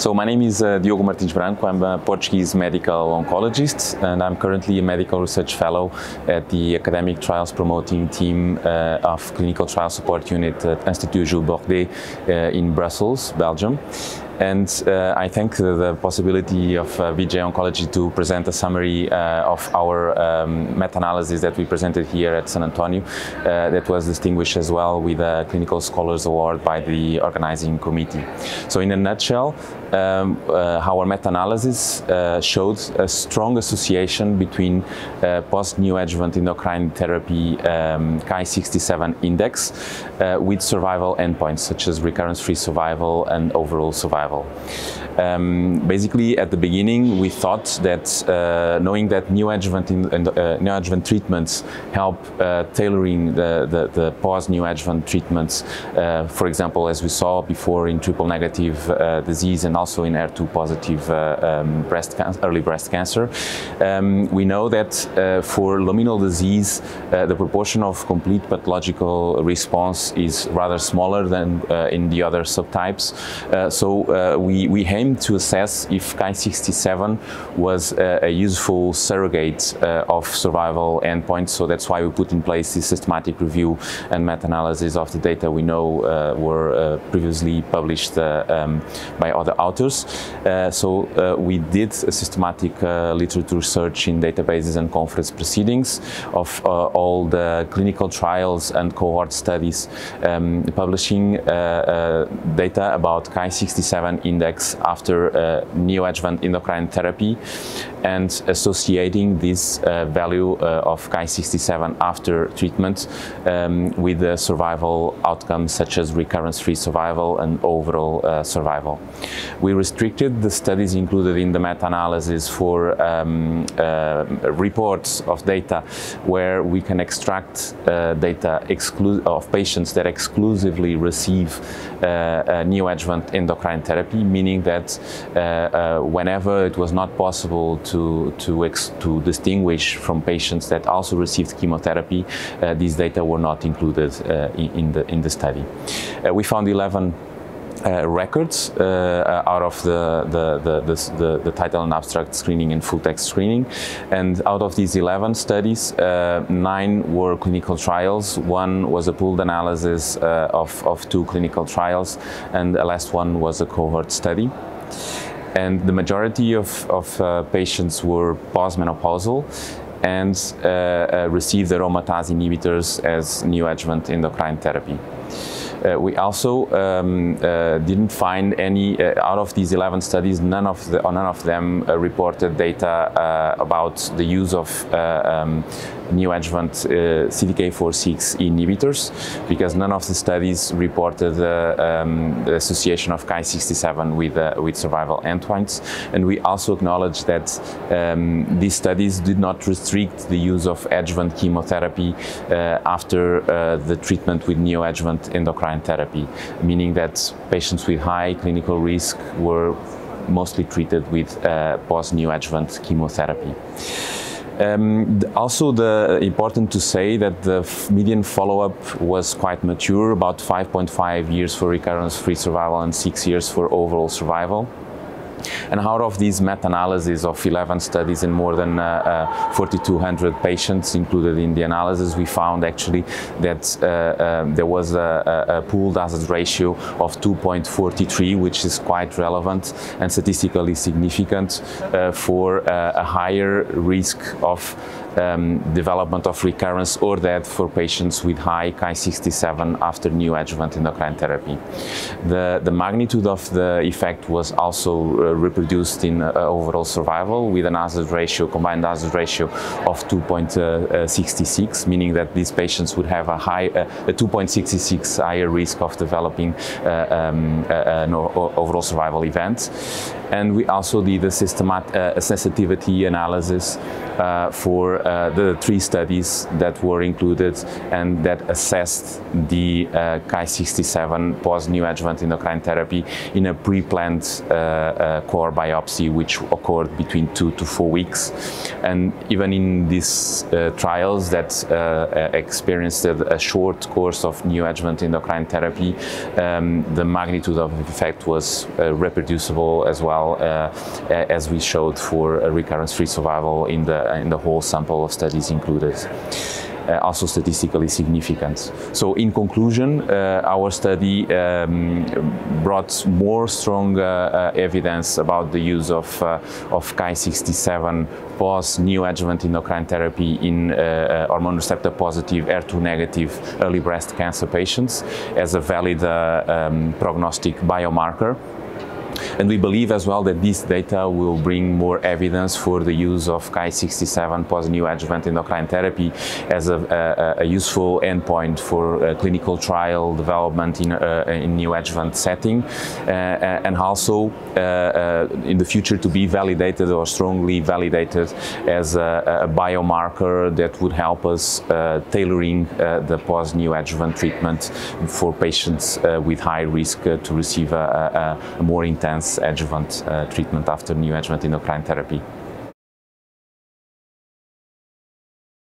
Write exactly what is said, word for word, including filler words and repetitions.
So my name is uh, Diogo Martins-Branco. I'm a Portuguese medical oncologist, and I'm currently a medical research fellow at the academic trials promoting team uh, of clinical trial support unit at Institut Jules Bordet uh, in Brussels, Belgium. And uh, I thank the, the possibility of uh, VJOncology to present a summary uh, of our um, meta-analysis that we presented here at San Antonio, uh, that was distinguished as well with a Clinical Scholars Award by the organizing committee. So in a nutshell, um, uh, our meta-analysis uh, showed a strong association between uh, post-neoadjuvant endocrine therapy um, Ki sixty-seven index uh, with survival endpoints such as recurrence-free survival and overall survival. Um, basically, at the beginning, we thought that uh, knowing that neoadjuvant, in, uh, neoadjuvant treatments help uh, tailoring the, the, the post-neoadjuvant treatments, uh, for example, as we saw before in triple-negative uh, disease and also in E R two positive uh, um, breast early breast cancer, um, we know that uh, for luminal disease, uh, the proportion of complete pathological response is rather smaller than uh, in the other subtypes. Uh, so. Uh, Uh, we, we aim to assess if Ki sixty-seven was uh, a useful surrogate uh, of survival endpoints. So that's why we put in place this systematic review and meta-analysis of the data we know uh, were uh, previously published uh, um, by other authors. Uh, so uh, we did a systematic uh, literature search in databases and conference proceedings of uh, all the clinical trials and cohort studies, um, publishing uh, uh, data about Ki sixty-seven index after uh, neoadjuvant endocrine therapy, and associating this uh, value uh, of Ki sixty-seven after treatment um, with the survival outcomes such as recurrence-free survival and overall uh, survival. We restricted the studies included in the meta-analysis for um, uh, reports of data where we can extract uh, data exclu of patients that exclusively receive uh, neoadjuvant endocrine therapy. Meaning that uh, uh, whenever it was not possible to to, ex to distinguish from patients that also received chemotherapy, uh, these data were not included uh, in the in the study. Uh, we found eleven. Uh, records uh, out of the the, the, the, the the title and abstract screening and full text screening, and out of these eleven studies, uh, nine were clinical trials. One was a pooled analysis uh, of of two clinical trials, and the last one was a cohort study. And the majority of of uh, patients were postmenopausal and uh, uh, received aromatase inhibitors as neoadjuvant endocrine therapy. Uh, we also um, uh, didn't find any uh, out of these eleven studies. None of the, none of them uh, reported data uh, about the use of uh, um, neoadjuvant uh, C D K four slash six inhibitors, because none of the studies reported uh, um, the association of Ki sixty-seven with uh, with survival endpoints. And we also acknowledge that um, these studies did not restrict the use of adjuvant chemotherapy uh, after uh, the treatment with neoadjuvant endocrine therapy, meaning that patients with high clinical risk were mostly treated with uh, post-neoadjuvant chemotherapy. Um, also, the, important to say that the median follow-up was quite mature, about five point five years for recurrence-free survival and six years for overall survival. And out of these meta-analyses of eleven studies and more than uh, uh, four thousand two hundred patients included in the analysis, we found actually that uh, uh, there was a, a pooled hazard ratio of two point four three, which is quite relevant and statistically significant uh, for uh, a higher risk of um, development of recurrence or death for patients with high Ki sixty-seven after neoadjuvant endocrine therapy. The, the magnitude of the effect was also Uh, reproduced in uh, overall survival with an hazard ratio, combined hazard ratio of two point six six, meaning that these patients would have a high, uh, a two point six six higher risk of developing uh, um, uh, an overall survival event. And we also did a, systemat uh, a sensitivity analysis uh, for were uh, the three studies that were included and that assessed the uh, Ki sixty-seven post-neoadjuvant endocrine therapy in a pre-planned uh, uh, core biopsy, which occurred between two to four weeks. And even in these uh, trials that uh, experienced a short course of neoadjuvant endocrine therapy, um, the magnitude of the effect was uh, reproducible as well, uh, as we showed for a recurrence-free survival in the, in the whole sample of studies included. Uh, also statistically significant. So in conclusion, uh, our study um, brought more strong uh, uh, evidence about the use of, uh, of Ki sixty-seven post-neoadjuvant endocrine therapy in uh, uh, hormone receptor positive, H E R two negative early breast cancer patients as a valid uh, um, prognostic biomarker. And we believe as well that this data will bring more evidence for the use of Ki sixty-seven post-neoadjuvant endocrine therapy as a, a, a useful endpoint for uh, clinical trial development in, uh, in neoadjuvant setting, uh, and also uh, uh, in the future to be validated or strongly validated as a, a biomarker that would help us uh, tailoring uh, the post-neoadjuvant treatment for patients uh, with high risk uh, to receive a, a, a more intense adjuvant uh, treatment after neoadjuvant endocrine therapy.